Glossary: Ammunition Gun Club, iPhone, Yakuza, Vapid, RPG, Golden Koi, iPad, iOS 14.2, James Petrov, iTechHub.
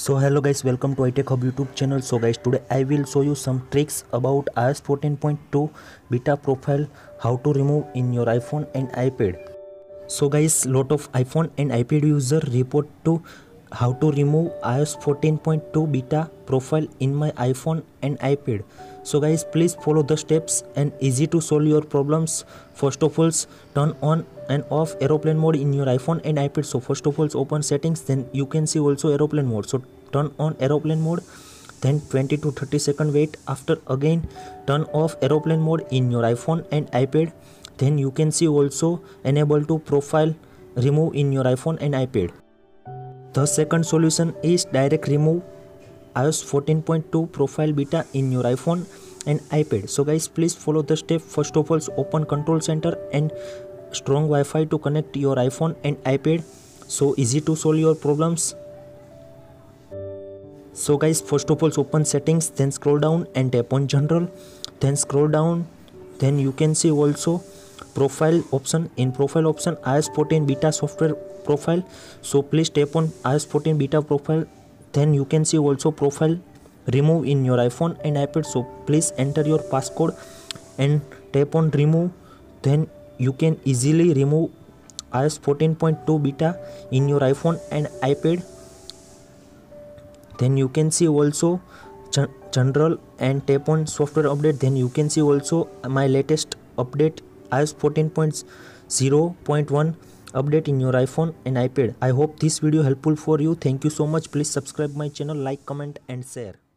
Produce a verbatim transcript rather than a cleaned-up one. So hello guys, welcome to iTechHub YouTube channel. So guys, today I will show you some tricks about i O S fourteen point two beta profile, how to remove in your iPhone and iPad. So guys, lot of iPhone and iPad user report to how to remove i O S fourteen point two beta profile in my iPhone and iPad. So guys, please follow the steps and easy to solve your problems. First of all, turn on and off aeroplane mode in your iPhone and iPad. So first of all, open settings, then you can see also aeroplane mode. So turn on aeroplane mode, then twenty to thirty second wait. After again turn off aeroplane mode in your iPhone and iPad, then you can see also enable to profile remove in your iPhone and iPad. The second solution is direct remove i O S fourteen point two profile beta in your iPhone and iPad. So guys, please follow the step. First of all, open control center and strong Wi-Fi to connect your iPhone and iPad. So easy to solve your problems. So guys, first of all, open settings, then scroll down and tap on general, then scroll down, then you can see also profile option. In profile option, i O S fourteen beta software profile. So please tap on i O S fourteen beta profile, then you can see also profile remove in your iPhone and iPad. So please enter your passcode and tap on remove, then you can easily remove i O S fourteen point two beta in your iPhone and iPad. Then you can see also general and tap on software update, then you can see also my latest update i O S fourteen point zero point one update in your iPhone and iPad. I hope this video helpful for you. Thank you so much. Please subscribe my channel, like, comment and share.